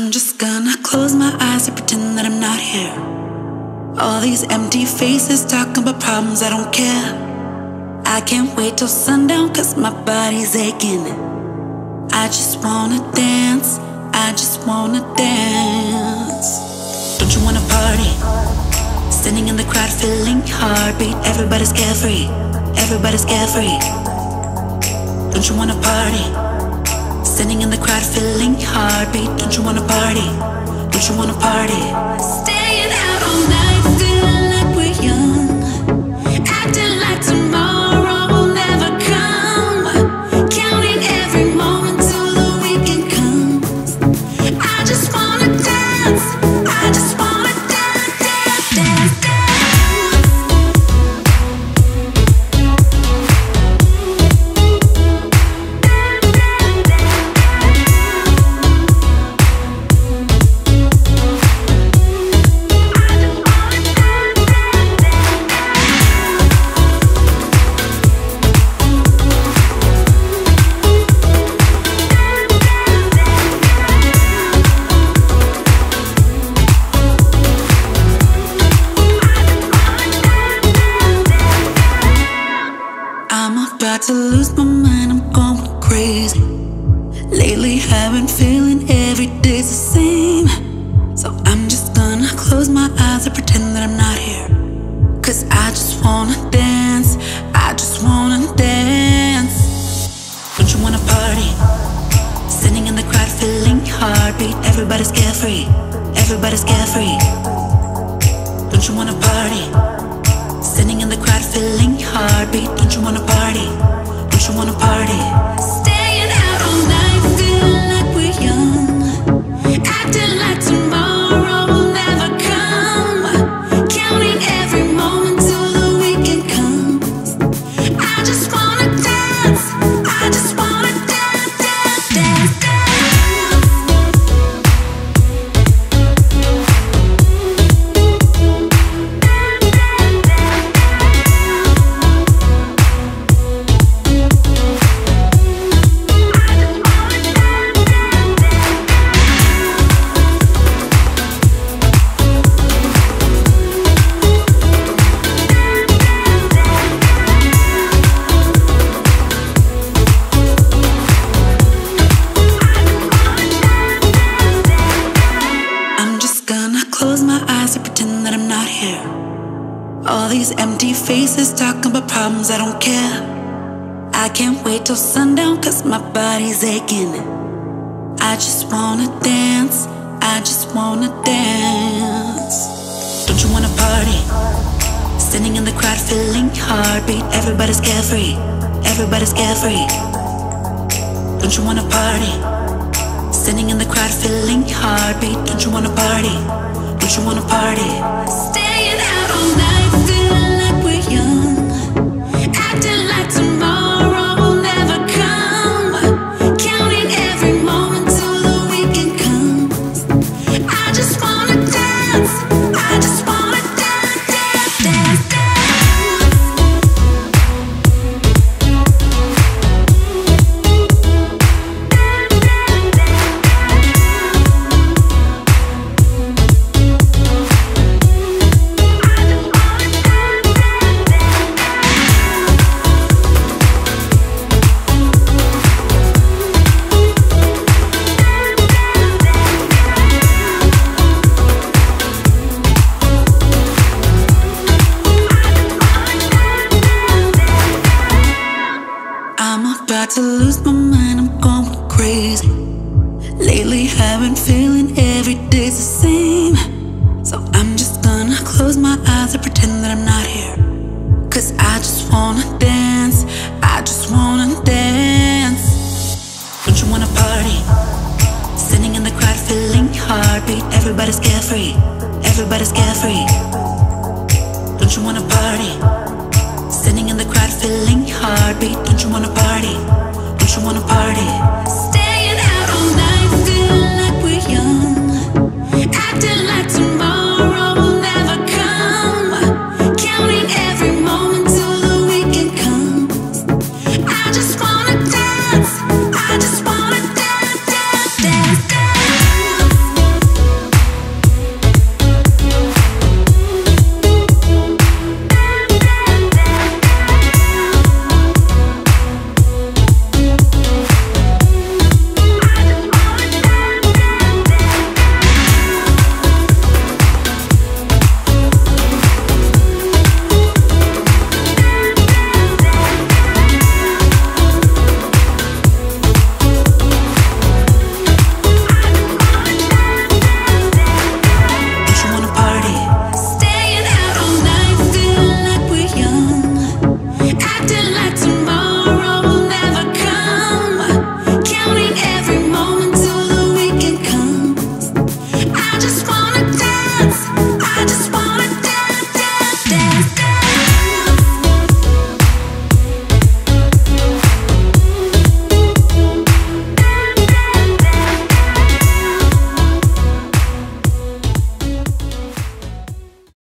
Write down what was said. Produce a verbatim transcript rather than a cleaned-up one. I'm just gonna close my eyes and pretend that I'm not here. All these empty faces talking about problems, I don't care. I can't wait till sundown cause my body's aching. I just wanna dance, I just wanna dance. Don't you wanna party? Standing in the crowd feeling heartbeat. Everybody's carefree, everybody's carefree. Don't you wanna party? Standing in the crowd feeling heartbeat. Don't you wanna party? Don't you wanna party? Staying out all night feeling like we're young, acting like tomorrow will never come, counting every moment till the weekend comes. I just wanna dance, I just wanna dance, dance, dance, dance. To lose my mind, I'm going crazy. Lately I've been feeling every day's the same. So I'm just gonna close my eyes and pretend that I'm not here. Cause I just wanna dance, I just wanna dance. Don't you wanna party? Standing in the crowd feeling heartbeat. Everybody's carefree, everybody's carefree. Don't you wanna party? Standing in the crowd feeling heartbeat. Don't you wanna party? Don't you wanna party? Staying out all night feeling like we're young, acting like tomorrow will never come, counting every moment till the weekend comes. I just wanna dance, I just wanna dance, dance, dance, dance. All these empty faces talking about problems, I don't care. I can't wait till sundown cause my body's aching. I just wanna dance, I just wanna dance. Don't you wanna party? Standing in the crowd feeling heartbeat. Everybody's carefree, everybody's carefree. Don't you wanna party? Standing in the crowd feeling heartbeat. Don't you wanna party? Don't you wanna party? Staying out all night to lose my mind, I'm going crazy. Lately I've been feeling every day's the same. So I'm just gonna close my eyes and pretend that I'm not here. Cause I just wanna dance, I just wanna dance. Don't you wanna party? Standing in the crowd feeling heartbeat. Everybody's carefree, everybody's carefree. Don't you wanna party? Standing in the crowd feeling heartbeat. Don't you wanna party? Don't you wanna party?